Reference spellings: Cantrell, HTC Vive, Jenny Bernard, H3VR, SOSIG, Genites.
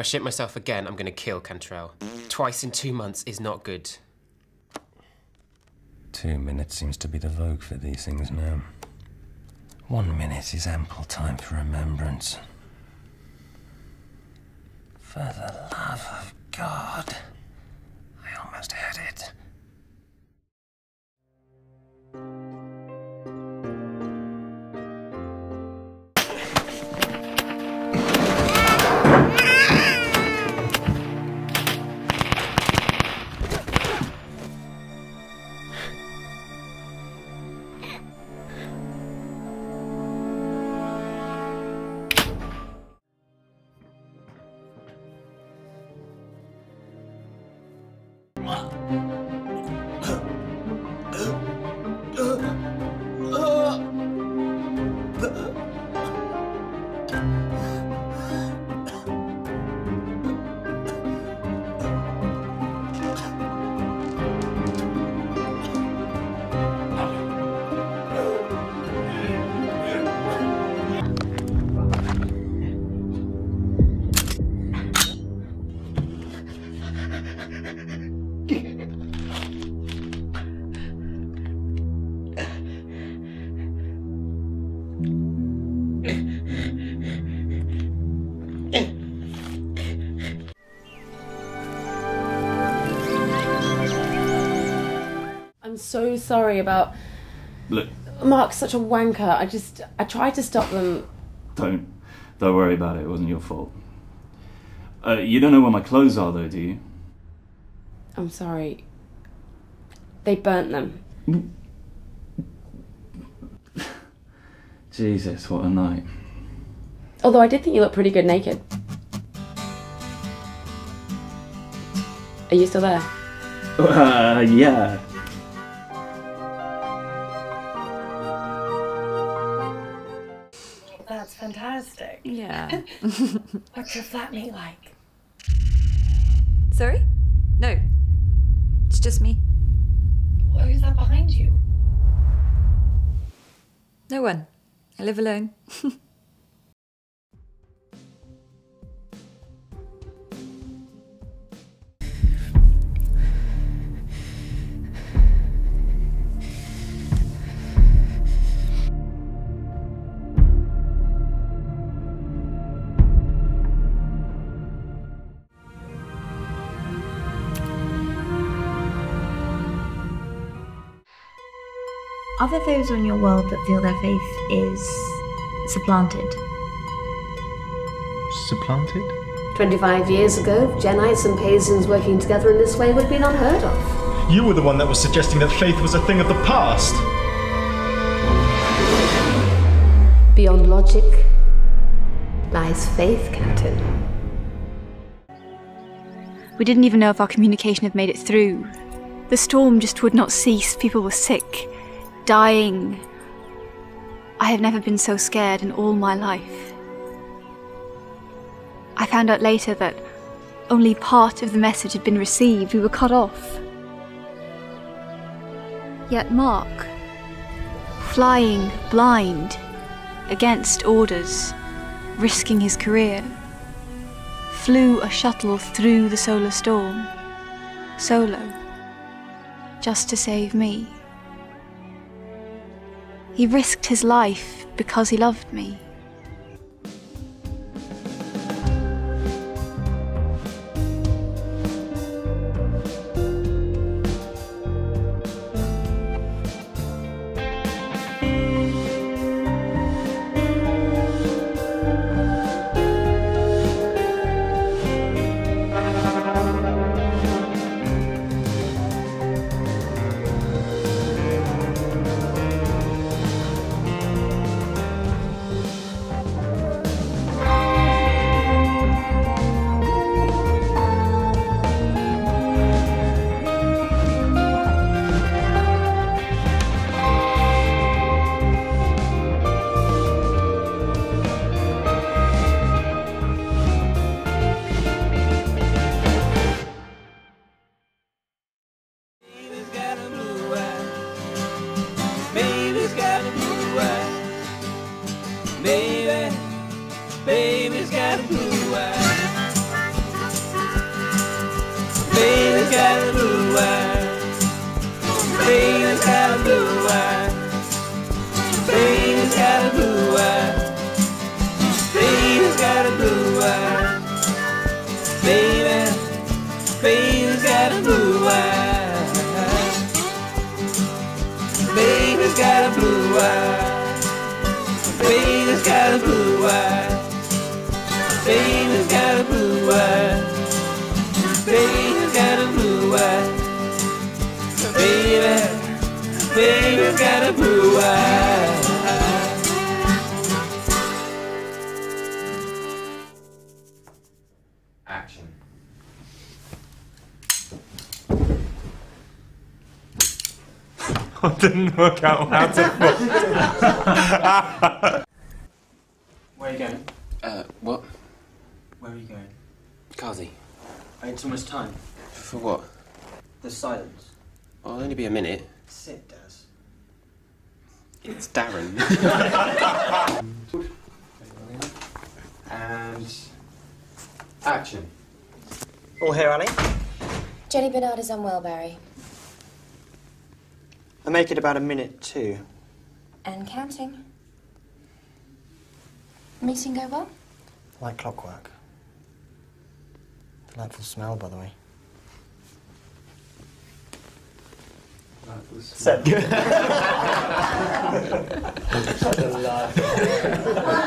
I shit myself again, I'm gonna kill Cantrell. Twice in 2 months is not good. 2 minutes seems to be the vogue for these things now. 1 minute is ample time for remembrance. For the love of God. I almost had it. So sorry about... Look. Mark's such a wanker. I tried to stop them. Don't worry about it. It wasn't your fault. You don't know where my clothes are though, do you? I'm sorry. They burnt them. Jesus, what a night. Although I did think you looked pretty good naked. Are you still there? Yeah. That's fantastic. Yeah. What's your flatmate like? Sorry? No. It's just me. Who's that behind you? No one. I live alone. Are there those on your world that feel their faith is supplanted? Supplanted? 25 years ago, Genites and Paisans working together in this way would have been unheard of. You were the one that was suggesting that faith was a thing of the past. Beyond logic lies faith, Captain. We didn't even know if our communication had made it through. The storm just would not cease. People were sick. Dying. I have never been so scared in all my life. I found out later that only part of the message had been received. We were cut off. Yet Mark, flying blind, against orders, risking his career, flew a shuttle through the solar storm, solo, just to save me. He risked his life because he loved me. Baby's got a blue eye. got a blue eye. Baby, baby's got a blue eye. Baby's got a blue eye. Baby's got a blue eye. Baby's got a blue eye. Baby's got a blue eye. Baby, baby's got a blue eye. I didn't work out how to. Where are you going? What? Where are you going? Kazi. I had too much time. For what? The silence. Well, it'll only be a minute. Sit, Daz. It's Darren. And action. All here, Annie. Jenny Bernard is unwell, Barry. I make it about a minute, too. And counting. Meeting go well? Like clockwork. Delightful smell, by the way. Delightful smell. Such a laugh.